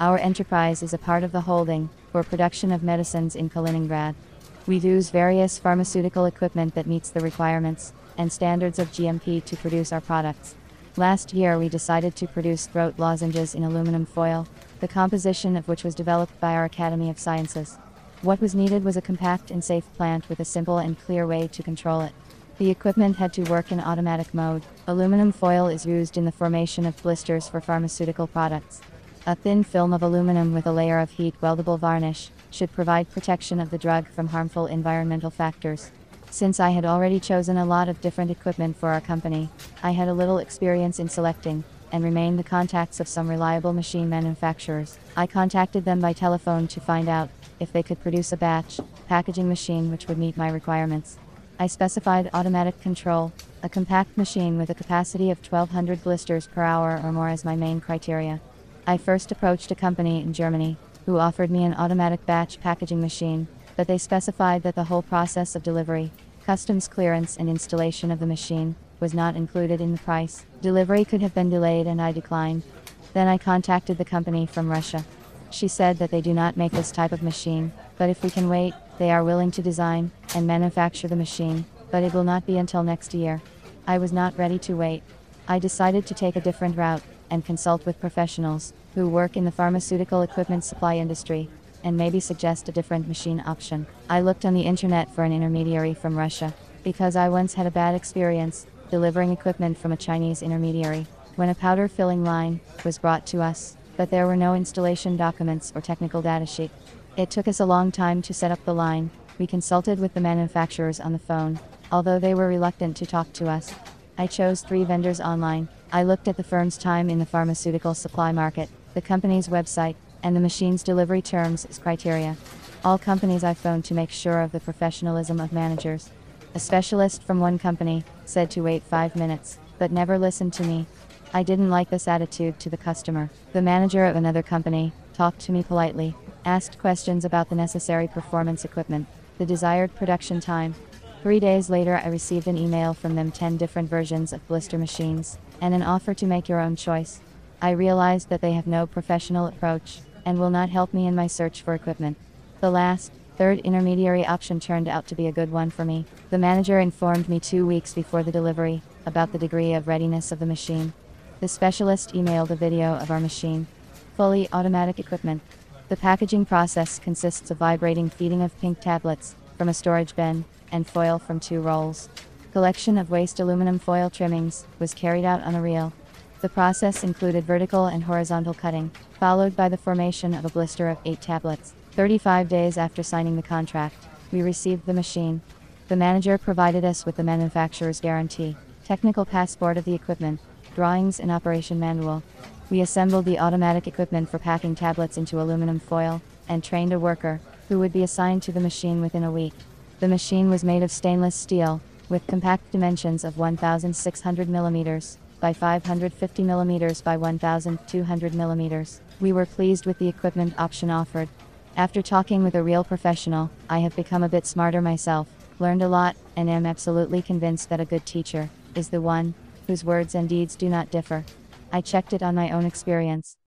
Our enterprise is a part of the holding for production of medicines in Kaliningrad. We use various pharmaceutical equipment that meets the requirements and standards of GMP to produce our products. Last year we decided to produce throat lozenges in aluminum foil, the composition of which was developed by our Academy of Sciences. What was needed was a compact and safe plant with a simple and clear way to control it. The equipment had to work in automatic mode. Aluminum foil is used in the formation of blisters for pharmaceutical products. A thin film of aluminum with a layer of heat-weldable varnish should provide protection of the drug from harmful environmental factors. Since I had already chosen a lot of different equipment for our company, I had a little experience in selecting, and remained the contacts of some reliable machine manufacturers. I contacted them by telephone to find out if they could produce a batch packaging machine which would meet my requirements. I specified automatic control, a compact machine with a capacity of 1,200 blisters per hour or more as my main criteria. I first approached a company in Germany, who offered me an automatic batch packaging machine, but they specified that the whole process of delivery, customs clearance and installation of the machine, was not included in the price. Delivery could have been delayed and I declined. Then I contacted the company from Russia. She said that they do not make this type of machine, but if we can wait, they are willing to design and manufacture the machine, but it will not be until next year. I was not ready to wait. I decided to take a different route and consult with professionals who work in the pharmaceutical equipment supply industry, and maybe suggest a different machine option. I looked on the internet for an intermediary from Russia, because I once had a bad experience delivering equipment from a Chinese intermediary, when a powder filling line was brought to us, but there were no installation documents or technical datasheet. It took us a long time to set up the line. We consulted with the manufacturers on the phone, although they were reluctant to talk to us. I chose 3 vendors online. I looked at the firm's time in the pharmaceutical supply market, the company's website, and the machine's delivery terms as criteria. All companies I phoned to make sure of the professionalism of managers. A specialist from one company said to wait 5 minutes, but never listened to me. I didn't like this attitude to the customer. The manager of another company talked to me politely, asked questions about the necessary performance equipment, the desired production time. 3 days later I received an email from them 10 different versions of blister machines, and an offer to make your own choice. I realized that they have no professional approach, and will not help me in my search for equipment. The third intermediary option turned out to be a good one for me. The manager informed me 2 weeks before the delivery, about the degree of readiness of the machine. The specialist emailed a video of our machine. Fully automatic equipment. The packaging process consists of vibrating feeding of pink tablets, from a storage bin, and foil from 2 rolls. Collection of waste aluminum foil trimmings was carried out on a reel. The process included vertical and horizontal cutting, followed by the formation of a blister of 8 tablets. 35 days after signing the contract, we received the machine. The manager provided us with the manufacturer's guarantee, technical passport of the equipment, drawings and operation manual. We assembled the automatic equipment for packing tablets into aluminum foil, and trained a worker, who would be assigned to the machine within a week. The machine was made of stainless steel, with compact dimensions of 1,600 millimeters by 550 millimeters by 1,200 millimeters. We were pleased with the equipment option offered. After talking with a real professional, I have become a bit smarter myself, learned a lot, and am absolutely convinced that a good teacher is the one whose words and deeds do not differ. I checked it on my own experience.